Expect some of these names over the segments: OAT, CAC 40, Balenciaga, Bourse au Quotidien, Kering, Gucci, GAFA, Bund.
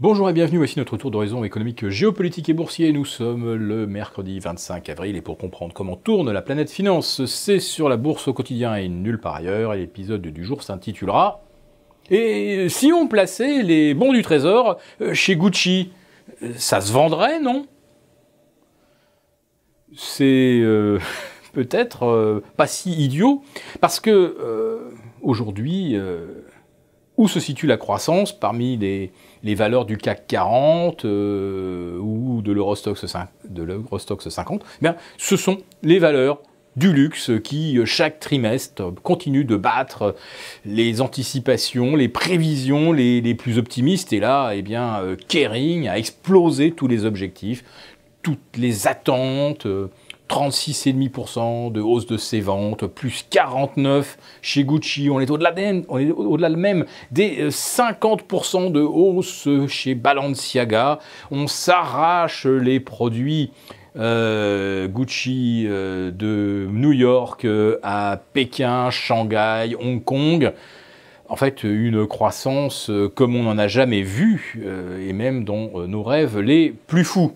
Bonjour et bienvenue, voici notre tour d'horizon économique, géopolitique et boursier. Nous sommes le mercredi 25 avril et pour comprendre comment tourne la planète finance, c'est sur la bourse au quotidien et nulle part ailleurs. Et l'épisode du jour s'intitulera « Et si on plaçait les bons du trésor chez Gucci, ça se vendrait, non ?» C'est peut-être pas si idiot, parce que aujourd'hui... Où se situe la croissance parmi les valeurs du CAC 40 ou de l'Eurostoxx 50 bien, ce sont les valeurs du luxe qui, chaque trimestre, continuent de battre les anticipations, les prévisions les plus optimistes. Et là, eh bien, Kering a explosé tous les objectifs, toutes les attentes... 36,5% de hausse de ses ventes, plus 49 chez Gucci, on est au-delà de même des 50% de hausse chez Balenciaga, on s'arrache les produits Gucci de New York à Pékin, Shanghai, Hong Kong. En fait, une croissance comme on n'en a jamais vu, et même dans nos rêves les plus fous.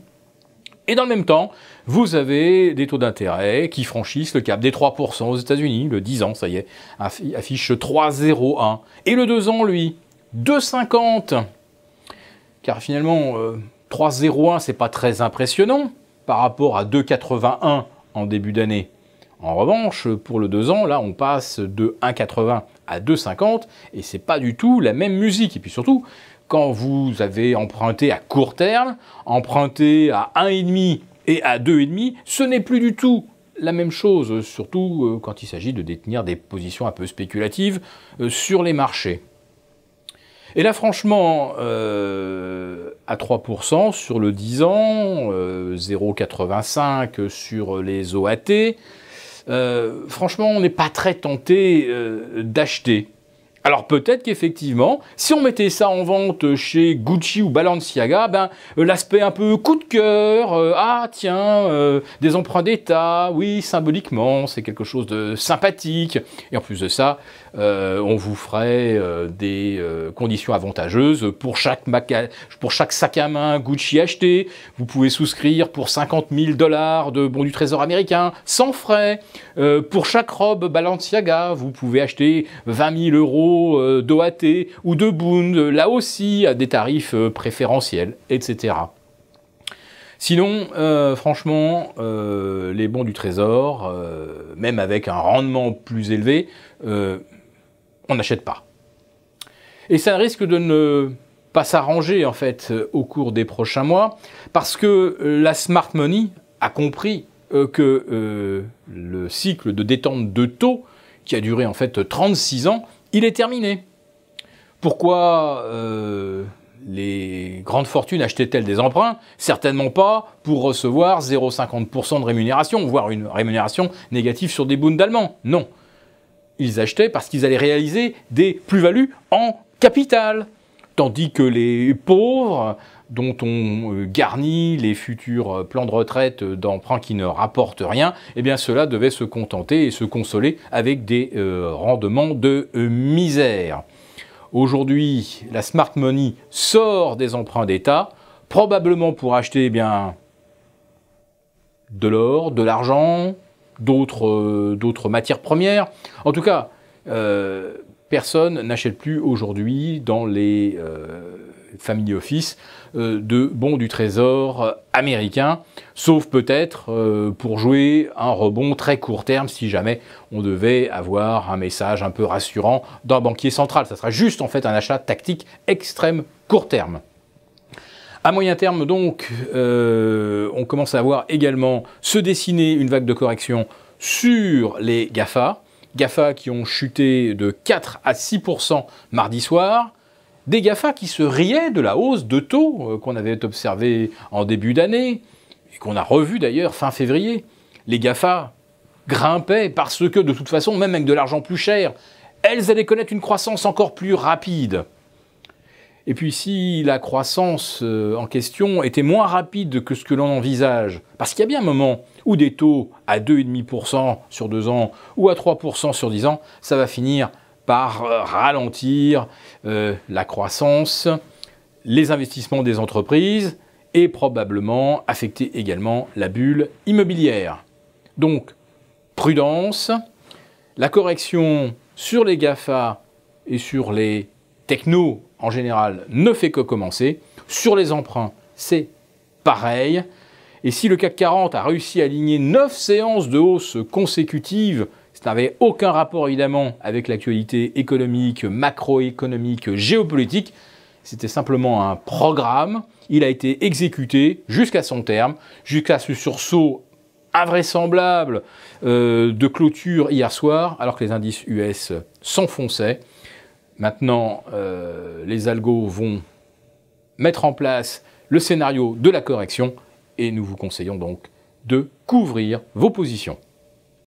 Et dans le même temps, vous avez des taux d'intérêt qui franchissent le cap des 3% aux États-Unis. Le 10 ans, ça y est, affiche 3,01. Et le 2 ans, lui, 2,50. Car finalement, 3,01, c'est pas très impressionnant par rapport à 2,81 en début d'année. En revanche, pour le 2 ans, là, on passe de 1,80 à 2,50 et c'est pas du tout la même musique. Et puis surtout, quand vous avez emprunté à court terme, emprunté à 1,5 et à 2,5, ce n'est plus du tout la même chose, surtout quand il s'agit de détenir des positions un peu spéculatives sur les marchés. Et là, franchement, à 3% sur le 10 ans, 0,85 sur les OAT, franchement, on n'est pas très tenté d'acheter. Alors peut-être qu'effectivement, si on mettait ça en vente chez Gucci ou Balenciaga, ben, l'aspect un peu coup de cœur, ah tiens, des emprunts d'État, oui, symboliquement, c'est quelque chose de sympathique. Et en plus de ça, on vous ferait des conditions avantageuses pour chaque sac à main Gucci acheté. Vous pouvez souscrire pour $50 000 de bons du trésor américain, sans frais. Pour chaque robe Balenciaga, vous pouvez acheter 20 000 € d'OAT ou de Bund, là aussi à des tarifs préférentiels, etc. Sinon, franchement, les bons du trésor, même avec un rendement plus élevé, on n'achète pas. Et ça risque de ne pas s'arranger en fait au cours des prochains mois, parce que la smart money a compris que le cycle de détente de taux, qui a duré en fait 36 ans, il est terminé. Pourquoi les grandes fortunes achetaient-elles des emprunts? Certainement pas pour recevoir 0,50% de rémunération, voire une rémunération négative sur des bunds allemands. Non. Ils achetaient parce qu'ils allaient réaliser des plus-values en capital. Tandis que les pauvres, dont on garnit les futurs plans de retraite d'emprunts qui ne rapportent rien, eh bien cela devait se contenter et se consoler avec des rendements de misère. Aujourd'hui, la smart money sort des emprunts d'État, probablement pour acheter eh bien, de l'or, de l'argent, d'autres matières premières. En tout cas, personne n'achète plus aujourd'hui dans les family office de bons du trésor américain, sauf peut-être pour jouer un rebond très court terme si jamais on devait avoir un message un peu rassurant d'un banquier central. Ça sera juste en fait un achat tactique extrême court terme. À moyen terme donc, on commence à voir également se dessiner une vague de correction sur les GAFA. GAFA qui ont chuté de 4 à 6% mardi soir. Des GAFA qui se riaient de la hausse de taux qu'on avait observée en début d'année, et qu'on a revu d'ailleurs fin février. Les GAFA grimpaient parce que de toute façon, même avec de l'argent plus cher, elles allaient connaître une croissance encore plus rapide. Et puis si la croissance en question était moins rapide que ce que l'on envisage, parce qu'il y a bien un moment où des taux à 2,5% sur 2 ans ou à 3% sur 10 ans, ça va finir par ralentir la croissance les investissements des entreprises et probablement affecter également la bulle immobilière. Donc, prudence, la correction sur les GAFA et sur les technos en général ne fait que commencer. Sur les emprunts, c'est pareil. Et si le CAC 40 a réussi à aligner 9 séances de hausse consécutives, ça n'avait aucun rapport évidemment avec l'actualité économique, macroéconomique, géopolitique. C'était simplement un programme. Il a été exécuté jusqu'à son terme, jusqu'à ce sursaut invraisemblable de clôture hier soir, alors que les indices US s'enfonçaient. Maintenant, les algos vont mettre en place le scénario de la correction et nous vous conseillons donc de couvrir vos positions.